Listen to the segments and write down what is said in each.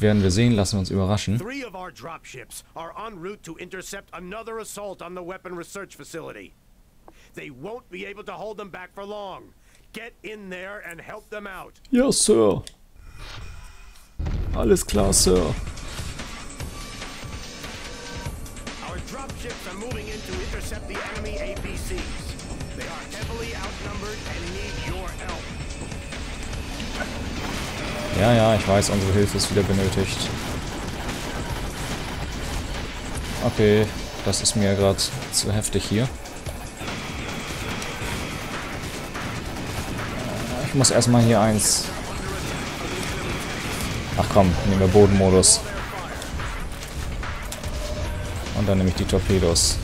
Werden wir sehen, lassen wir uns überraschen. 3 of our Dropships are en route to intercept another assault on the Weapon-Research-Facility. They won't be able to hold them back for long. Get in there and help them out. Ja, Sir. Alles klar, Sir. Our Dropships are moving in to intercept the enemy APCs. They are heavily outnumbered and need your help. Ja, ja, ich weiß, unsere Hilfe ist wieder benötigt. Okay, das ist mir gerade zu heftig hier. Ich muss erstmal hier eins... Ach komm, nehmen wir Bodenmodus. Und dann nehme ich die Torpedos.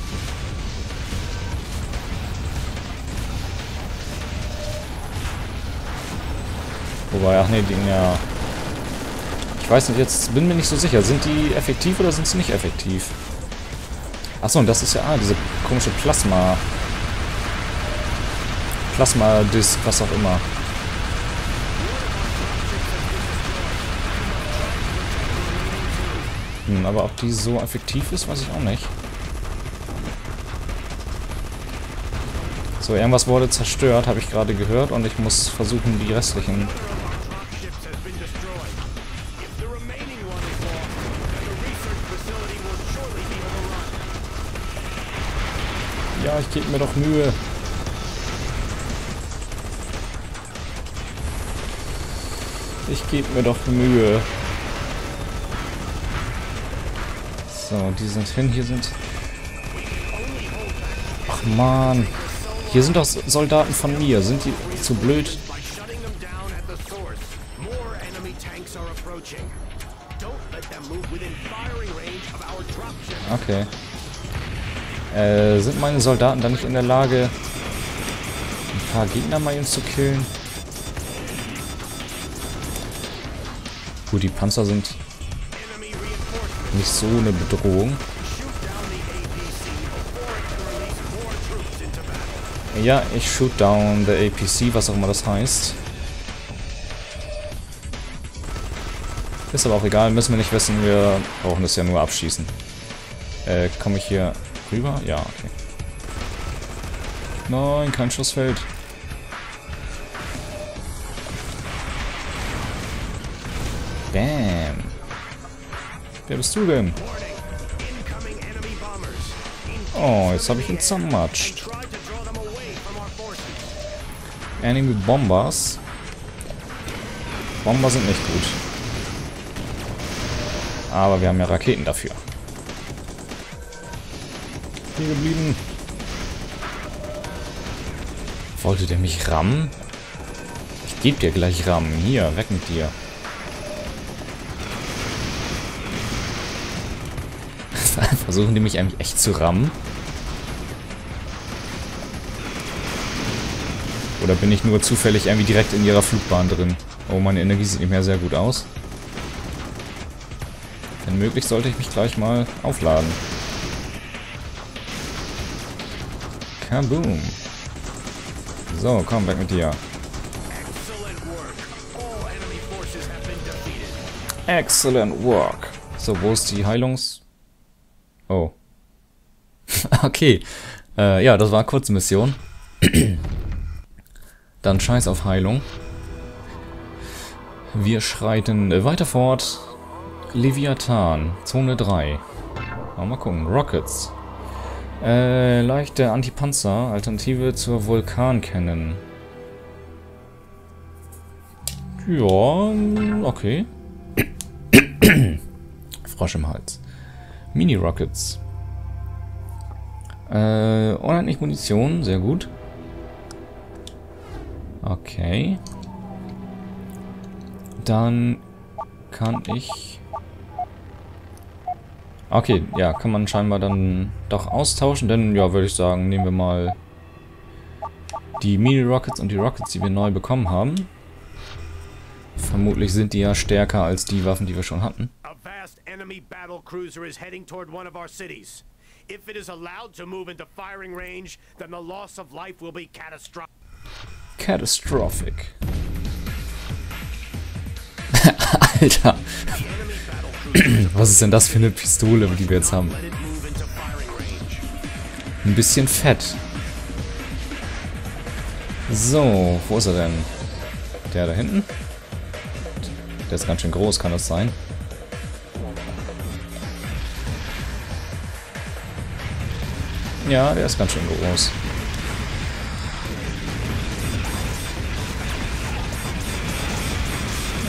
Wobei, ach nee, ja. Ich weiß nicht, jetzt bin mir nicht so sicher. Sind die effektiv oder sind sie nicht effektiv? Achso, und das ist ja, diese komische Plasma-Disc, was auch immer. Hm, aber ob die so effektiv ist, weiß ich auch nicht. So, irgendwas wurde zerstört, habe ich gerade gehört, und ich muss versuchen, die restlichen... Ja, ich gebe mir doch Mühe. Ich gebe mir doch Mühe. So, die sind hin, hier sind... Ach man, hier sind doch Soldaten von mir. Sind die zu blöd? Okay. Sind meine Soldaten dann nicht in der Lage, ein paar Gegner mal eben zu killen? Gut, die Panzer sind nicht so eine Bedrohung. Ja, ich shoot down the APC, was auch immer das heißt. Ist aber auch egal, müssen wir nicht wissen, wir brauchen das ja nur abschießen. Komme ich hier rüber? Ja, okay. Nein, kein Schussfeld. Bam. Wer bist du denn? Oh, jetzt habe ich ihn zermatscht. Enemy Bombers. Bomber sind nicht gut. Aber wir haben ja Raketen dafür. Hier geblieben. Wollte der mich rammen? Ich geb dir gleich Rammen. Hier, weg mit dir. Versuchen die mich eigentlich echt zu rammen? Oder bin ich nur zufällig irgendwie direkt in ihrer Flugbahn drin? Oh, meine Energie sieht nicht mehr sehr gut aus. Wenn möglich, sollte ich mich gleich mal aufladen. Kaboom. So, komm, weg mit dir. Excellent work. So, wo ist die Heilungs... Oh. Okay. Ja, das war eine Kurzmission. Dann Scheiß auf Heilung. Wir schreiten weiter fort. Leviathan, Zone 3. Mal gucken. Rockets. Leichte Antipanzer, Alternative zur Vulkan-Kanone. Ja, okay. Frosch im Hals. Mini-Rockets. Unendlich Munition, sehr gut. Okay. Dann kann ich... Okay, ja, kann man scheinbar dann doch austauschen, denn, ja, würde ich sagen, nehmen wir mal die Mini-Rockets und die Rockets, die wir neu bekommen haben. Vermutlich sind die ja stärker als die Waffen, die wir schon hatten. Catastrophic. Alter. Was ist denn das für eine Pistole, die wir jetzt haben? Ein bisschen fett. So, wo ist er denn? Der da hinten? Der ist ganz schön groß, kann das sein? Ja, der ist ganz schön groß.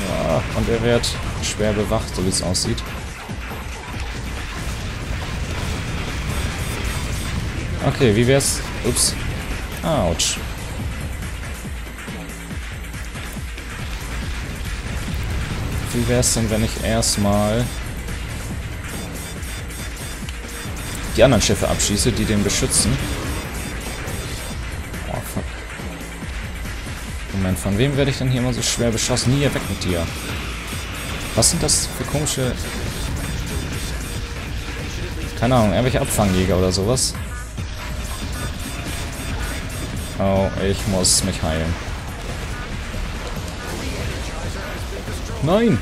Ja, und er wird schwer bewacht, so wie es aussieht. Okay, wie wär's? Ups. Autsch. Wie wär's denn, wenn ich erstmal die anderen Schiffe abschieße, die den beschützen? Oh, fuck. Moment, von wem werde ich denn hier immer so schwer beschossen? Hier, weg mit dir. Was sind das für komische... Keine Ahnung, irgendwelche Abfangjäger oder sowas? Oh, ich muss mich heilen. Nein!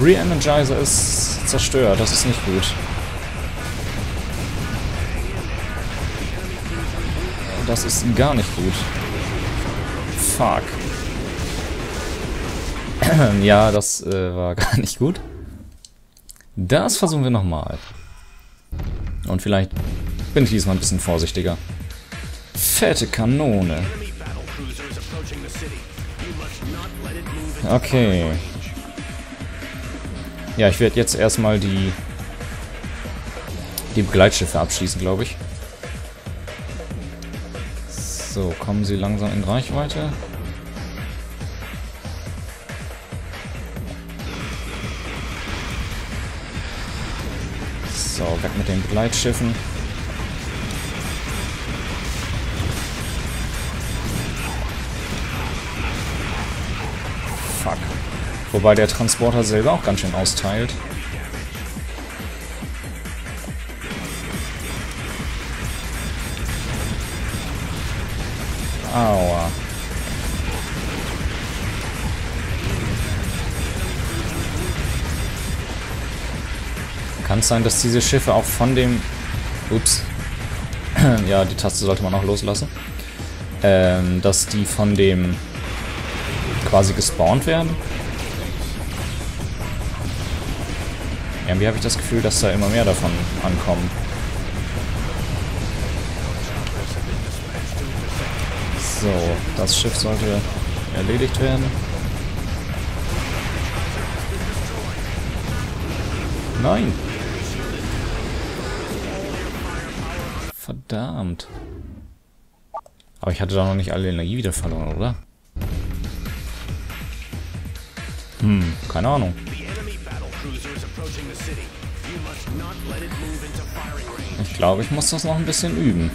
Re-Energizer ist zerstört, das ist nicht gut. Das ist gar nicht gut. Fuck. Ja, das war gar nicht gut. Das versuchen wir nochmal. Und vielleicht bin ich diesmal ein bisschen vorsichtiger. Fette Kanone. Okay. Ja, ich werde jetzt erstmal die Begleitschiffe abschießen, glaube ich. So, kommen sie langsam in Reichweite. So, weg mit den Begleitschiffen. Wobei der Transporter selber auch ganz schön austeilt. Aua. Kann es sein, dass diese Schiffe auch von dem... Ups. Ja, die Taste sollte man auch loslassen. Dass die von dem quasi gespawnt werden? Irgendwie habe ich das Gefühl, dass da immer mehr davon ankommen. So, das Schiff sollte erledigt werden. Nein! Verdammt. Aber ich hatte da noch nicht alle Energie wieder verloren, oder? Hm, keine Ahnung. Ich glaube, ich muss das noch ein bisschen üben.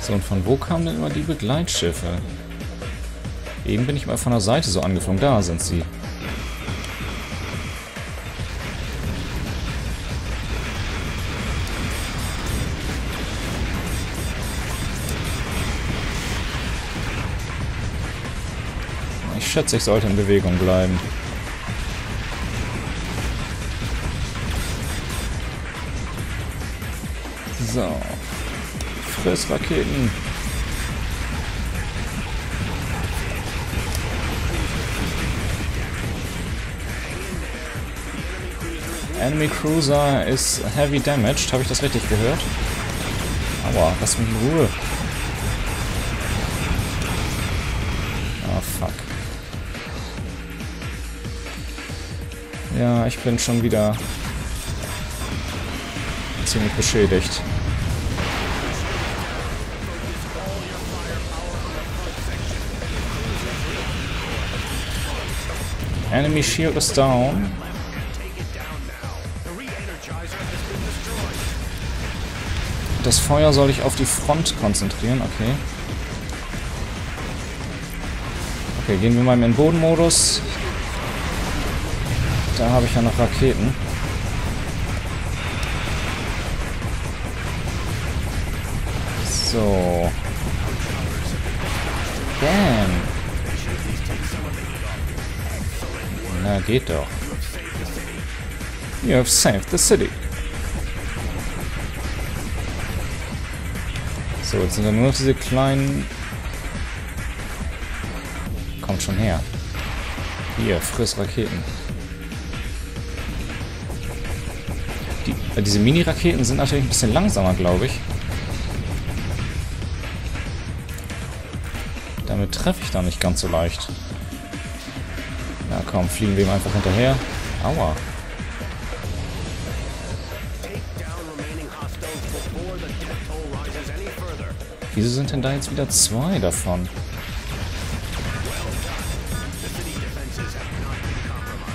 So, und von wo kamen denn immer die Begleitschiffe? Eben bin ich mal von der Seite so angeflogen. Da sind sie. Ich schätze, ich sollte in Bewegung bleiben. So. Fressraketen. Enemy Cruiser ist heavy damaged. Habe ich das richtig gehört? Aua, lass mich in Ruhe. Ah, fuck. Ja, ich bin schon wieder ziemlich beschädigt. Enemy Shield is down. Das Feuer soll ich auf die Front konzentrieren, okay. Okay, gehen wir mal in den Bodenmodus. Da habe ich ja noch Raketen. So. Damn. Na, geht doch. You have saved the city. So, jetzt sind da nur noch diese kleinen... Kommt schon her. Hier, friss Raketen. Diese Mini-Raketen sind natürlich ein bisschen langsamer, glaube ich. Damit treffe ich da nicht ganz so leicht. Na komm, fliegen wir ihm einfach hinterher. Aua. Wieso sind denn da jetzt wieder zwei davon?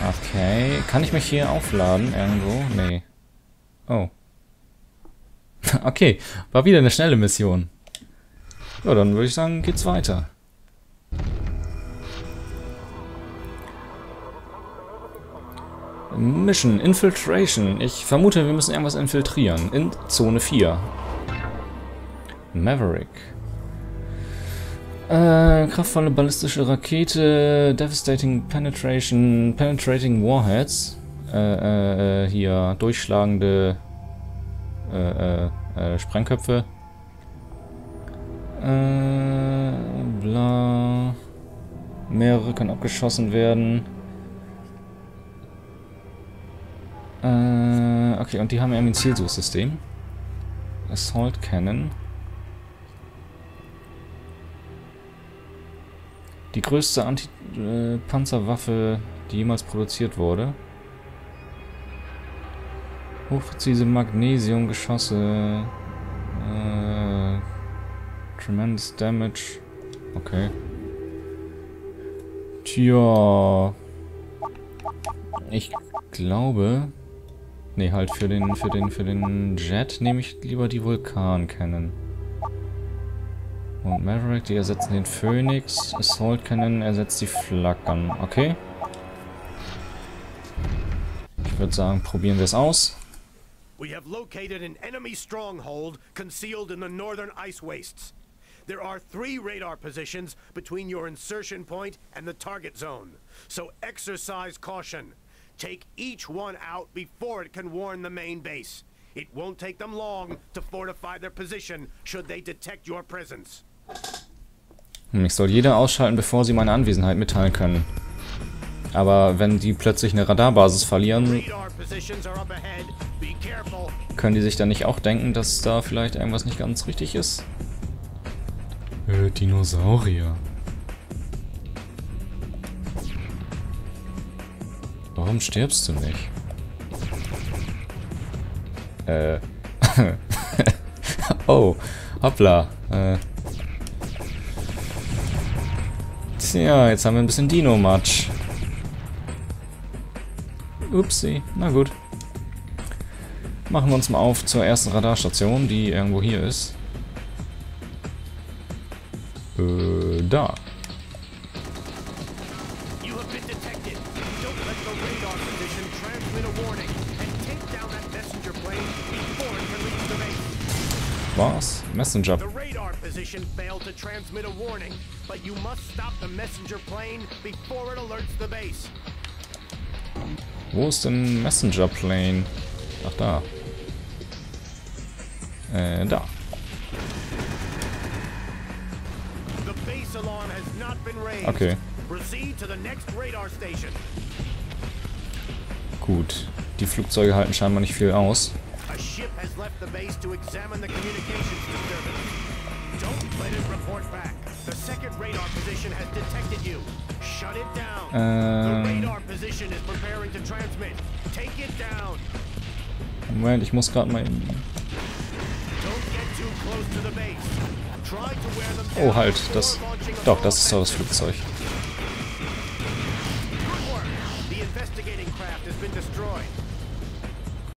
Okay, kann ich mich hier aufladen irgendwo? Nee. Oh. Okay, war wieder eine schnelle Mission. Ja, dann würde ich sagen, geht's weiter. Mission Infiltration. Ich vermute, wir müssen irgendwas infiltrieren. In Zone 4. Maverick. Kraftvolle ballistische Rakete. Devastating Penetration. Penetrating Warheads. Hier durchschlagende Sprengköpfe. Bla. Mehrere können abgeschossen werden. Okay, und die haben irgendwie ein Zielsuchsystem. Assault Cannon. Die größte Anti-Panzerwaffe, die jemals produziert wurde. Hochpräzise Magnesiumgeschosse. Tremendous Damage. Okay. Tja. Ich glaube... Nee, halt für den Jet nehme ich lieber die Vulkan-Cannon. Und Maverick, die ersetzen den Phoenix. Assault Cannon ersetzt die Flak-Cannon. Okay. Ich würde sagen, probieren wir es aus. We have located an enemy stronghold concealed in the northern ice wastes. There are 3 radar positions between your insertion point and the target zone. So exercise caution. Take each one out before it can warn the main base. It won't take them long to fortify their position should they detect your presence. Ich soll jeder ausschalten, bevor sie meine Anwesenheit mitteilen können. Aber wenn die plötzlich eine Radarbasis verlieren, können die sich dann nicht auch denken, dass da vielleicht irgendwas nicht ganz richtig ist? Dinosaurier. Warum stirbst du nicht? Oh, hoppla. Tja, jetzt haben wir ein bisschen Dino-Matsch. Upsi, na gut. Machen wir uns mal auf zur ersten Radarstation, die irgendwo hier ist. Da. Was? Messenger. Wo ist denn Messenger Plane? Ach, da. Da. Okay. Gut. Die Flugzeuge halten scheinbar nicht viel aus. Moment, ich muss gerade mal... Oh, halt, das... Doch, das ist doch das Flugzeug.